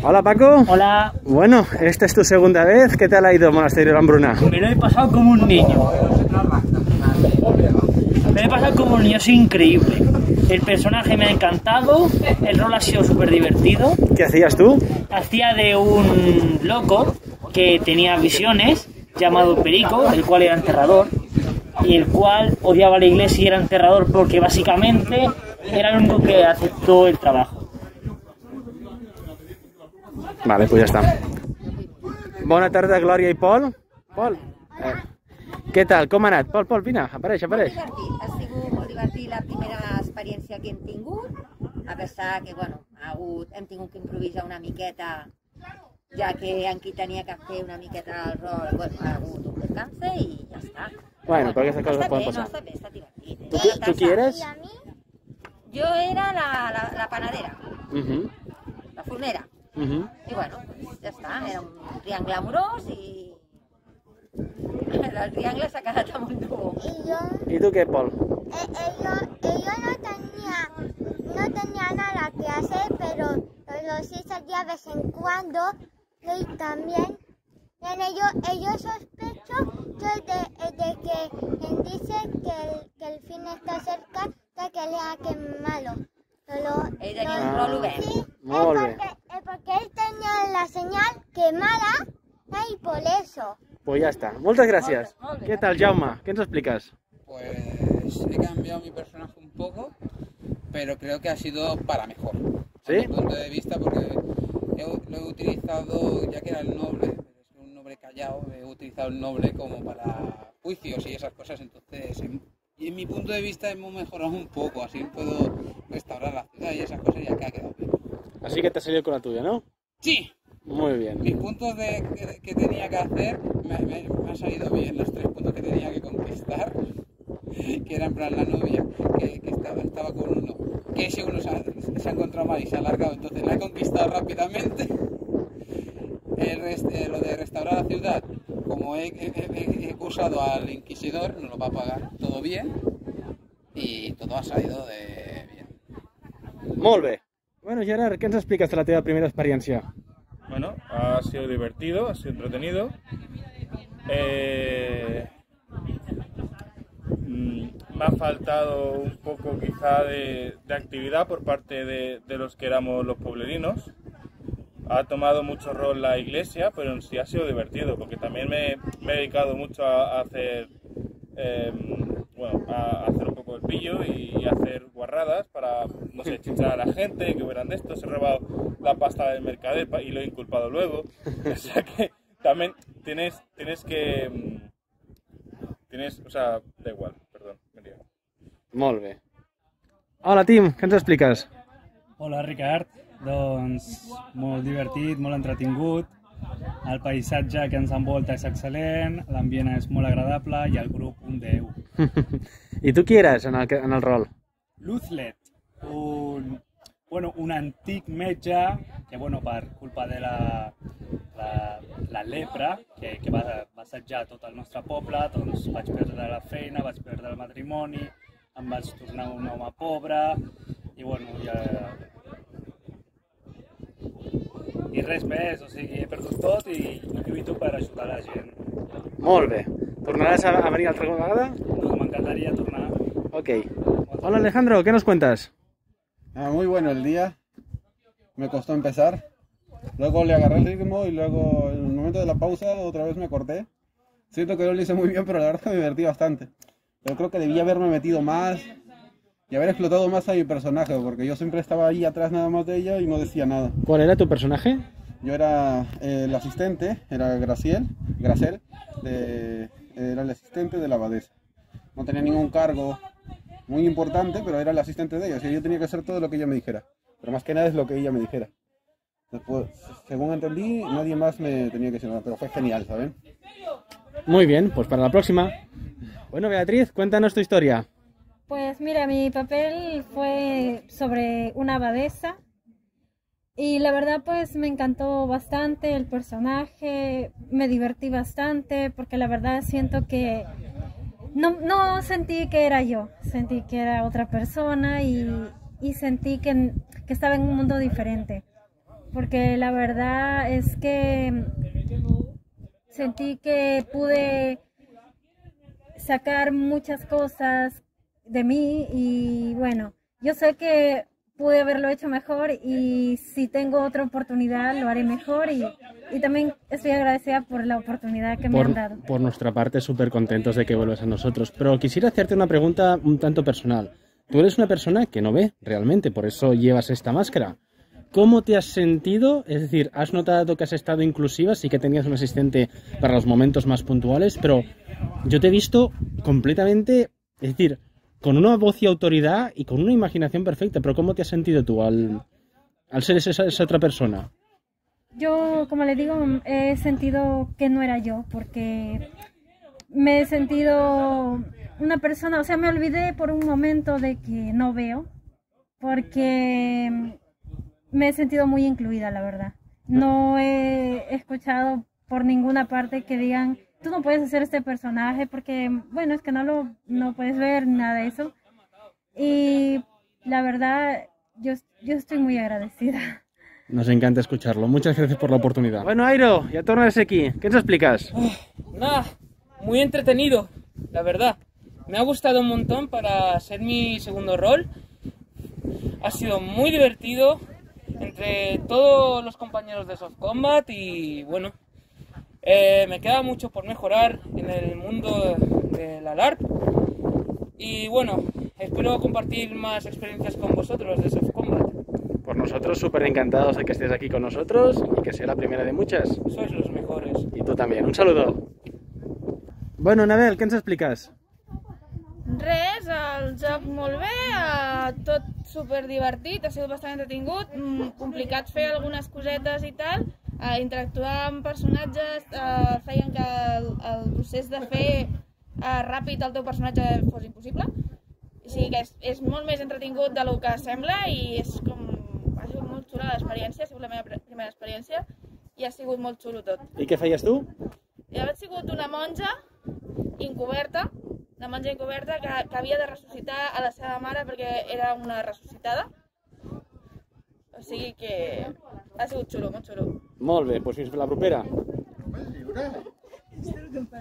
Hola Paco. Hola. Bueno, esta es tu segunda vez. ¿Qué tal ha ido Monasterio de la Hambruna? Me lo he pasado como un niño. Me lo he pasado como un niño, es increíble. El personaje me ha encantado, el rol ha sido súper divertido. ¿Qué hacías tú? Hacía de un loco que tenía visiones, llamado Perico, el cual era enterrador, y el cual odiaba la iglesia y era enterrador porque básicamente era el único que aceptó el trabajo. Vale, pues ya está. Bona tarda, Glòria i Pol. Pol, què tal? Com ha anat? Pol, Pol, vine, apareix, apareix. Ha sigut molt divertit la primera experiència que hem tingut, a pesar que, bueno, hem tingut que improvisar una miqueta, ja que en qui tenia que fer una miqueta el rol, bueno, ha hagut un descanse i ja està. Bueno, però aquestes coses poden passar. No, està bé, està divertit. Tu qui eres? Jo era la panadera, la fornera. Y bueno, pues ya está, era un triangle amoroso y el triangle se ha quedado a un tubo. ¿Y tú qué, Paul? Yo no tenía nada que hacer, pero sí salía de vez en cuando y también yo sospecho de que quien dice que el fin está cerca de que le hagan malo. Ell tenia un rol obert. Molt bé. Porque él tenía la señal quemada y por eso. Pues ya está. Muchas gracias. ¿Qué tal, Jaume? ¿Qué nos explicas? Pues he cambiado mi personaje un poco, pero creo que ha sido para mejor. ¿Sí? Desde mi punto de vista, porque lo he utilizado, ya que era el noble, pero es un noble callado, he utilizado el noble como para juicios y esas cosas, entonces... Y en mi punto de vista hemos mejorado un poco, así puedo restaurar la ciudad y esas cosas, ya que ha quedado bien. Así que te has salido con la tuya, ¿no? Sí. Muy bien. Mis puntos que tenía que hacer me han salido bien, los 3 puntos que tenía que conquistar, que eran para la novia, que estaba con uno, que ese uno se ha encontrado mal y se ha alargado, entonces la he conquistado rápidamente. Lo de restaurar la ciudad, como he acusado al inquisidor, no lo va a pagar, todo bien, y todo ha salido de bien. Molt bé. Bueno, Gerard, ¿qué nos explicas de la teva primera experiencia? Bueno, ha sido divertido, ha sido entretenido. Me ha faltado un poco quizá de actividad por parte de los que éramos los pueblerinos. Ha tomado mucho rol la iglesia, pero en sí ha sido divertido, porque también me he dedicado mucho a hacer un poco el pillo y hacer guarradas para, no sé, chichar a la gente, que hubieran de esto, se ha robado la pasta del mercader y lo he inculpado luego. O sea que también da igual, perdón, me digo. Molt bé. Hola, Tim, ¿qué nos explicas? Hola, Ricard. Doncs molt divertit, molt entretingut, el paisatge que ens envolta és excel·lent, l'ambient és molt agradable i el grup un 10. I tu qui eres en el rol? Luzlet, un antic metge que per culpa de la lepra que va assetjar tot el nostre poble, doncs vaig perdre la feina, vaig perdre el matrimoni, em vaig tornar un home pobre i ja... I res més, o sigui, he perdut tot i lluito per ajudar la gent. Molt bé. Tornaràs a venir altra vegada? No, m'encantaria tornar. Ok. Hola Alejandro, ¿qué nos cuentas? Muy bueno el día. Me costó empezar. Luego le agarré el ritmo y luego en el momento de la pausa otra vez me corté. Siento que no lo hice muy bien, pero la verdad me divertí bastante. Pero creo que debía haberme metido más y haber explotado más a mi personaje, porque yo siempre estaba ahí atrás nada más de ella y no decía nada. ¿Cuál era tu personaje? Yo era el asistente, era Graciel, era el asistente de la abadesa. No tenía ningún cargo, muy importante, pero era la asistente de ella, así que yo tenía que hacer todo lo que ella me dijera. Pero más que nada es lo que ella me dijera. Después, según entendí, nadie más me tenía que decir nada, pero fue genial, ¿saben? Muy bien, pues para la próxima. Bueno, Beatriz, cuéntanos tu historia. Pues mira, mi papel fue sobre una abadesa y la verdad pues me encantó bastante el personaje, me divertí bastante porque la verdad siento que no sentí que era yo, sentí que era otra persona y sentí que estaba en un mundo diferente. Porque la verdad es que sentí que pude sacar muchas cosas de mí y bueno, yo sé que pude haberlo hecho mejor y si tengo otra oportunidad lo haré mejor y también estoy agradecida por la oportunidad que me han dado. Por nuestra parte, súper contentos de que vuelvas a nosotros, pero quisiera hacerte una pregunta un tanto personal. Tú eres una persona que no ve realmente, por eso llevas esta máscara. ¿Cómo te has sentido? Es decir, ¿has notado que has estado inclusiva? Sí que tenías un asistente para los momentos más puntuales, pero yo te he visto completamente, es decir, con una voz y autoridad y con una imaginación perfecta, pero ¿cómo te has sentido tú al ser esa otra persona? Yo, como le digo, he sentido que no era yo, porque me he sentido una persona, o sea, me olvidé por un momento de que no veo, porque me he sentido muy incluida, la verdad. No he escuchado por ninguna parte que digan tú no puedes hacer este personaje porque, bueno, es que no puedes ver nada de eso. Y la verdad, yo estoy muy agradecida. Nos encanta escucharlo. Muchas gracias por la oportunidad. Bueno, Airo, ya tornas aquí. ¿Qué nos explicas? Nada, muy entretenido, la verdad. Me ha gustado un montón para ser mi segundo rol. Ha sido muy divertido entre todos los compañeros de Soft Combat y bueno, me queda mucho por mejorar en el mundo de la LARP y bueno, espero compartir más experiencias con vosotros de Soft Combat. Por nosotros súper encantados de que estés aquí con nosotros y que sea la primera de muchas. Sois los mejores. Y tú también, un saludo. Bueno, Nabel, ¿qué nos explicas? Res, el joc molt bé, tot superdivertit, ha sigut bastant entretingut, complicat fer algunes cosetes i tal, interactuar amb personatges, feien que el procés de fer ràpid el teu personatge fos impossible, o sigui que és molt més entretingut del que sembla i és com, ha sigut molt xula l'experiència, ha sigut la meva primera experiència i ha sigut molt xulo tot. I què feies tu? Jo he sigut una monja encoberta, una monja encoberta que havia de ressuscitar a la seva mare perquè era una ressuscitada. O sigui que ha sigut xulo, molt xulo. Molt bé, doncs fins la propera.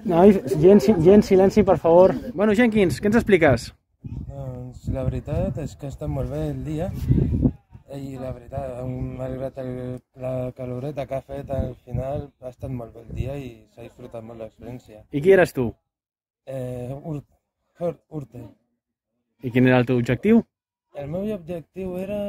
Nois, gent, silenci, per favor. Bueno, Jenkins, què ens expliques? Doncs la veritat és que ha estat molt bé el dia i la veritat, malgrat la caloreta que ha fet al final, ha estat molt bé el dia i s'ha disfrutat molt l'experiència. I qui eres tu? Urte. I quin era el teu objectiu? El meu objectiu era,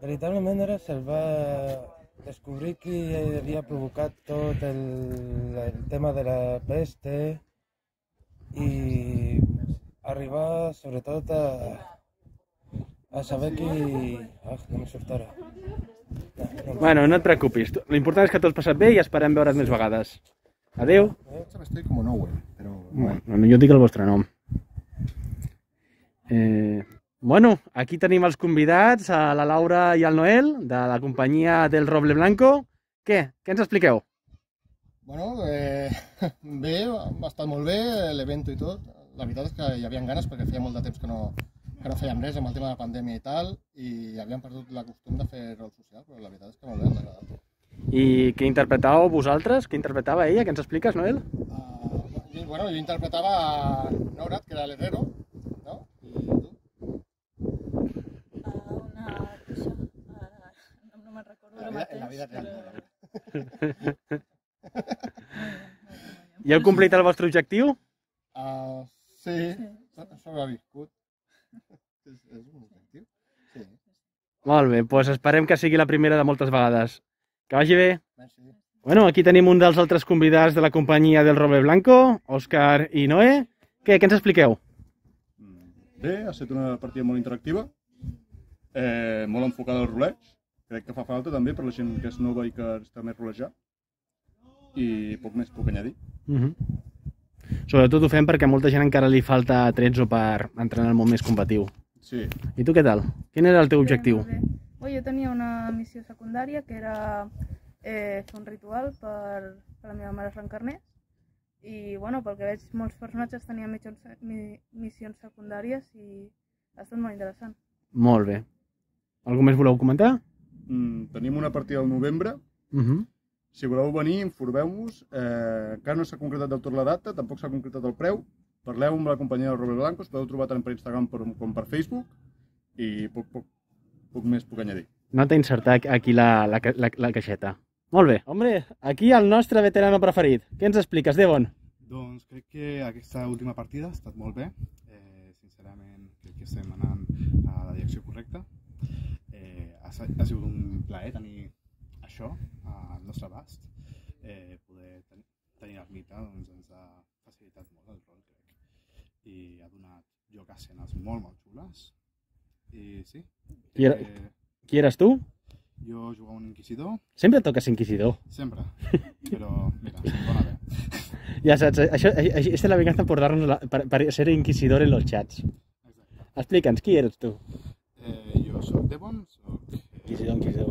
veritablement, era salvar, descobrir qui havia provocat tot el tema de la peste i arribar, sobretot, a saber qui... Ah, no me surt ara. Bueno, no et preocupis. L'important és que tot has passat bé i esperem veure't més vegades. Adéu. Estoy como Nowhere, pero... Bueno, jo dic el vostre nom. Bueno, aquí tenim els convidats, a la Laura i al Noel, de la companyia del Roble Blanco. Què? Què ens expliqueu? Bueno, bé, ha estat molt bé l'event i tot. La veritat és que hi havia ganes perquè feia molt de temps que no fèiem res amb el tema de la pandèmia i tal, i havíem perdut la costum de fer rol social, però la veritat és que molt bé ens ha agradat. I què interpretàveu vosaltres? Què interpretava ella? Què ens expliques, Noel? Bueno, jo interpretava a Norat, que era l'herrero, no? I tu? Una cosa... No me'n recordo mateix. En la vida real. I heu complit el vostre objectiu? Sí, sobreviscut. És un objectiu? Sí. Molt bé, doncs esperem que sigui la primera de moltes vegades. Que vagi bé. Bueno, aquí tenim un dels altres convidats de la companyia del Roble Blanco, Òscar i Noé. Què ens expliqueu? Bé, ha estat una partida molt interactiva, molt enfocada als rulets. Crec que fa falta també per la gent que és nova i que està més rolejar. I poc més puc añadir. Sobretot ho fem perquè a molta gent encara li falta trets o per entrar en el món més combatiu. Sí. I tu què tal? Quin era el teu objectiu? Bé, jo tenia una missió secundària que era fer un ritual per la meva mare reencarnés. I bueno, pel que veig, molts personatges tenien missions secundàries i ha estat molt interessant. Molt bé. Algú més voleu comentar? Tenim una partida al novembre. Si voleu venir, informeu-vos. Encara no s'ha concretat del tot la data, tampoc s'ha concretat el preu. Parleu amb la companyia de Roble Blanco, us podeu trobar tant per Instagram com per Facebook. I poc més puc añadir. Nota insertar aquí la caixeta. Molt bé. Hombre, aquí el nostre veterano preferit. Què ens expliques, Devon? Doncs crec que aquesta última partida ha estat molt bé. Sincerament, crec que estem anant a la direcció correcta. Ha sigut un plaer tenir això al nostre abast. Poder tenir l'ermita ens ha facilitat molt el rol, crec. I ha donat lloc a escenes molt, molt xules. I sí. Qui eres tu? Jo jugava un inquisidor. Sempre toques inquisidor. Sempre. Però, mira, bona bé. Ja saps, aquesta és la venganza per ser inquisidor en els xats. Exacte. Explica'ns, qui eres tu? Jo soc Devon, soc... Inquisidor.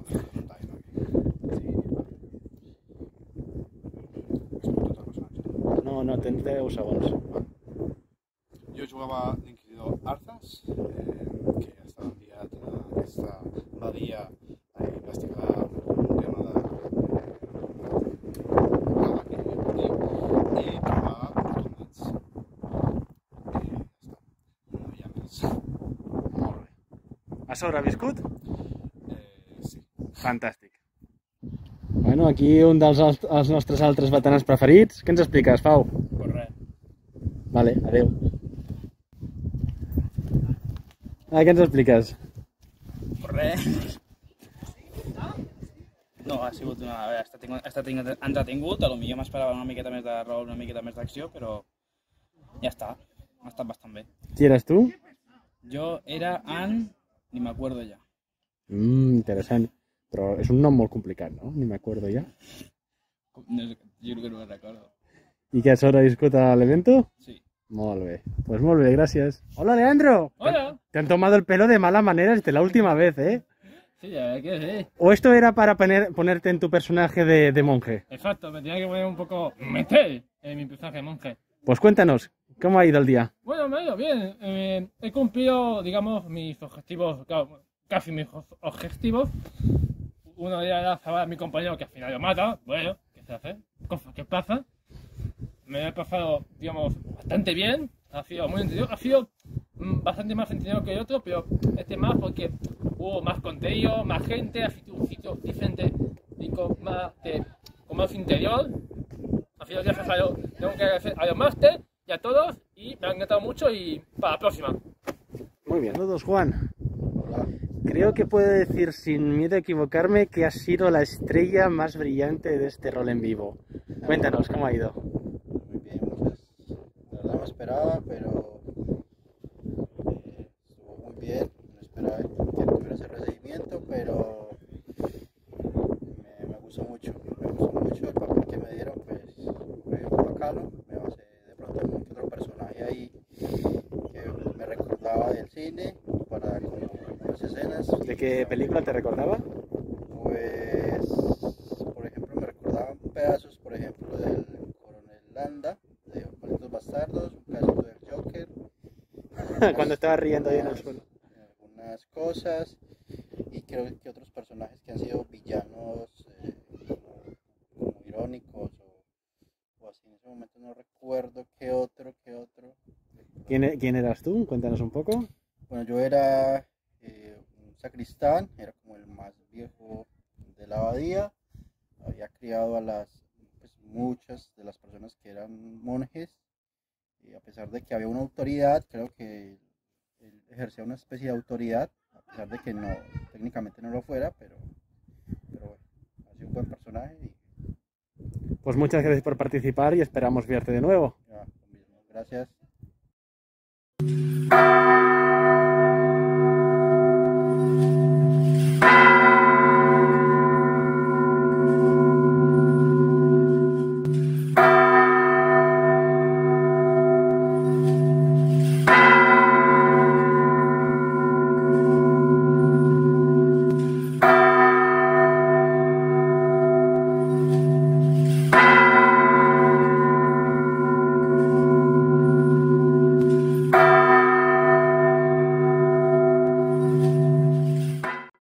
Ostres, espera. No, tens 10 segons. Jo jugava l'inquisidor Arthas, que estava enviat a aquesta badia a investigar un tema de i trobar oportunitats. No hi ha més. Molt bé. Has sobreviscut? Sí. Fantàstic. Bueno, aquí un dels nostres altres veterans preferits. Què ens expliques, Pau? Pues res. Vale, adeu. Què ens expliques? Res. No, ha sigut una... Ha estat entretingut, potser m'esperava una miqueta més de rol, una miqueta més d'acció, però ja està. Ha estat bastant bé. Qui eres tu? Jo era en... Ni m'acuerdo ya. Interessant. Però és un nom molt complicat, no? Ni m'acuerdo ya. Jo crec que no me'n recordo. I que has sobreviscut a l'evento? Sí. Molt bé, pues molt bé, gracias. Hola, Leandro. Hola. Te han tomado el pelo de mala manera desde la última vez, ¿eh? Sí, la verdad que sí. ¿O esto era para ponerte en tu personaje de monje? Exacto, me tenía que poner un poco meter en mi personaje de monje. Pues cuéntanos, ¿cómo ha ido el día? Bueno, me ha ido bien. He cumplido, digamos, mis objetivos, claro, casi mis objetivos. Uno de ellos era salvar a mi compañero que al final lo mata. Bueno, ¿qué se hace? Cosas que pasan. Me he pasado, digamos, bastante bien, ha sido muy entretenido, ha sido bastante más entretenido que el otro, pero este más porque hubo más contenido, más gente, ha sido un sitio diferente y con más interior. Ha sido gracias a los, tengo que agradecer a los máster y a todos, y me ha encantado mucho y para la próxima. Muy bien. Saludos, Juan. Hola. Creo que puedo decir sin miedo a equivocarme que has sido la estrella más brillante de este rol en vivo. Cuéntanos, ¿cómo ha ido? No esperaba, pero estuvo muy bien. No esperaba que tuviera ese recibimiento, pero me gustó mucho. Me gustó mucho el papel que me dieron, pues fue bacano. Me basé de pronto en otro personaje ahí que me recordaba del cine para las escenas. ¿De qué película te recordaba? Pues, por ejemplo, me recordaban pedazos, por ejemplo, del coronel Landa, de los Bastardos, un caso del Joker. Cuando estaba riendo ahí en el suelo. Algunas cosas, y creo que otros personajes que han sido villanos, como irónicos, o así. En ese momento no recuerdo qué otro. ¿Quién eras tú? Cuéntanos un poco. Bueno, yo era un sacristán, era como el más viejo de la abadía. Había criado a muchas de las personas que eran monjes, y a pesar de que había una autoridad, creo que él ejercía una especie de autoridad, a pesar de que no, técnicamente no lo fuera, pero bueno, ha sido un buen personaje. Pues muchas gracias por participar y esperamos verte de nuevo. Ya, gracias.